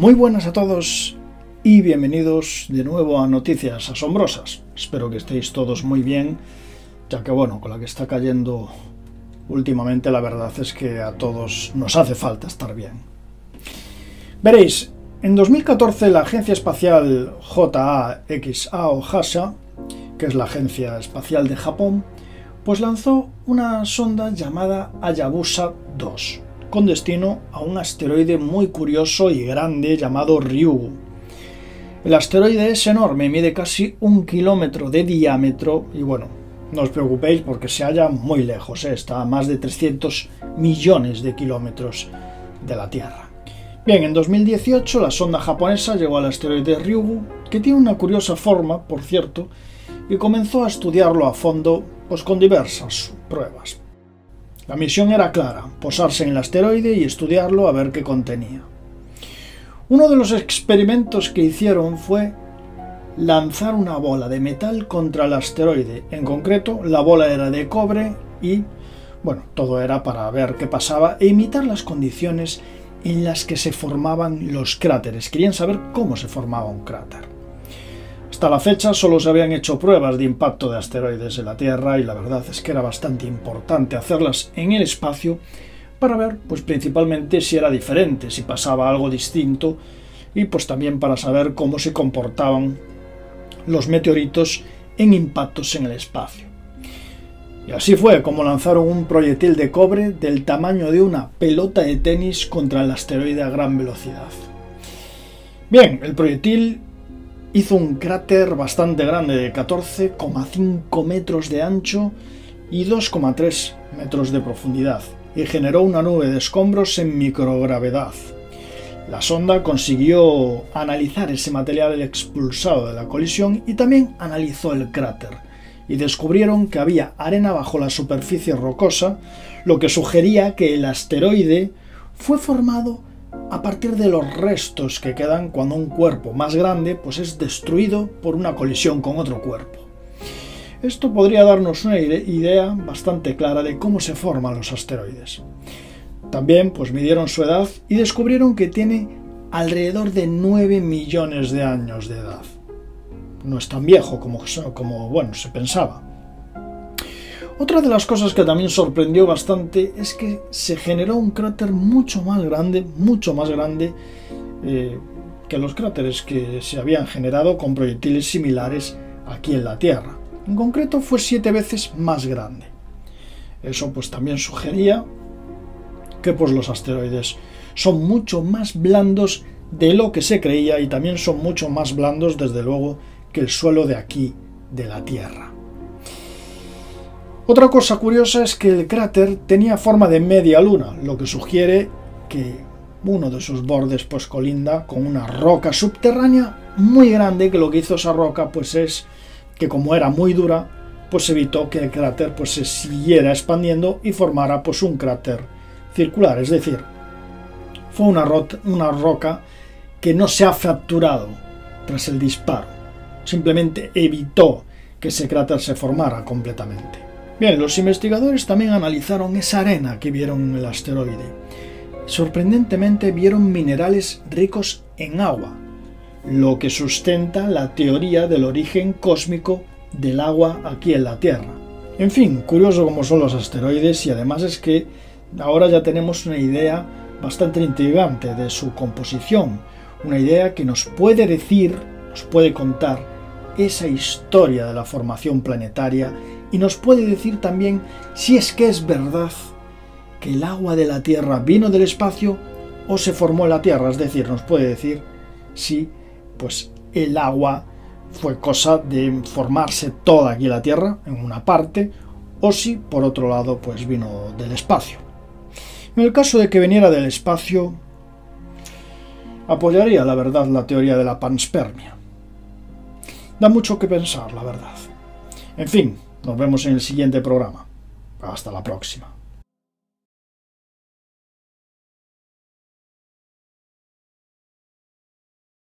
Muy buenas a todos y bienvenidos de nuevo a Noticias Asombrosas. Espero que estéis todos muy bien, ya que bueno, con la que está cayendo últimamente la verdad es que a todos nos hace falta estar bien. Veréis, en 2014 la agencia espacial JAXA o JAXA, que es la agencia espacial de Japón, pues lanzó una sonda llamada Hayabusa 2. Con destino a un asteroide muy curioso y grande llamado Ryugu. El asteroide es enorme, mide casi 1 kilómetro de diámetro y bueno, no os preocupéis porque se halla muy lejos, está a más de 300 millones de kilómetros de la Tierra. Bien, en 2018 la sonda japonesa llegó al asteroide Ryugu, que tiene una curiosa forma, por cierto, y comenzó a estudiarlo a fondo, pues con diversas pruebas. La misión era clara, posarse en el asteroide y estudiarlo a ver qué contenía. Uno de los experimentos que hicieron fue lanzar una bola de metal contra el asteroide. En concreto, la bola era de cobre y, bueno, todo era para ver qué pasaba e imitar las condiciones en las que se formaban los cráteres. Querían saber cómo se formaba un cráter. Hasta la fecha solo se habían hecho pruebas de impacto de asteroides en la Tierra y la verdad es que era bastante importante hacerlas en el espacio para ver pues principalmente si era diferente, si pasaba algo distinto y pues también para saber cómo se comportaban los meteoritos en impactos en el espacio. Y así fue como lanzaron un proyectil de cobre del tamaño de una pelota de tenis contra el asteroide a gran velocidad. Bien, el proyectil hizo un cráter bastante grande de 14,5 metros de ancho y 2,3 metros de profundidad y generó una nube de escombros en microgravedad. La sonda consiguió analizar ese material expulsado de la colisión y también analizó el cráter y descubrieron que había arena bajo la superficie rocosa, lo que sugería que el asteroide fue formado a partir de los restos que quedan cuando un cuerpo más grande pues es destruido por una colisión con otro cuerpo. Esto podría darnos una idea bastante clara de cómo se forman los asteroides. También pues midieron su edad y descubrieron que tiene alrededor de 9 millones de años de edad. No es tan viejo como se pensaba. Otra de las cosas que también sorprendió bastante es que se generó un cráter mucho más grande que los cráteres que se habían generado con proyectiles similares aquí en la Tierra. En concreto fue 7 veces más grande. Eso pues también sugería que pues los asteroides son mucho más blandos de lo que se creía y también son mucho más blandos desde luego que el suelo de aquí de la Tierra. Otra cosa curiosa es que el cráter tenía forma de media luna, lo que sugiere que uno de sus bordes pues colinda con una roca subterránea muy grande, que lo que hizo esa roca pues es que como era muy dura, pues evitó que el cráter pues se siguiera expandiendo y formara pues un cráter circular, es decir, fue una roca que no se ha fracturado tras el disparo, simplemente evitó que ese cráter se formara completamente. Bien, los investigadores también analizaron esa arena que vieron en el asteroide. Sorprendentemente vieron minerales ricos en agua, lo que sustenta la teoría del origen cósmico del agua aquí en la Tierra. En fin, curioso como son los asteroides y además es que ahora ya tenemos una idea bastante intrigante de su composición, una idea que nos puede decir, nos puede contar esa historia de la formación planetaria y nos puede decir también si es que es verdad que el agua de la Tierra vino del espacio o se formó en la Tierra, es decir, nos puede decir si pues el agua fue cosa de formarse toda aquí en la Tierra, en una parte, o si por otro lado pues vino del espacio. En el caso de que viniera del espacio, apoyaría la verdad la teoría de la panspermia. Da mucho que pensar, la verdad. En fin, nos vemos en el siguiente programa. Hasta la próxima.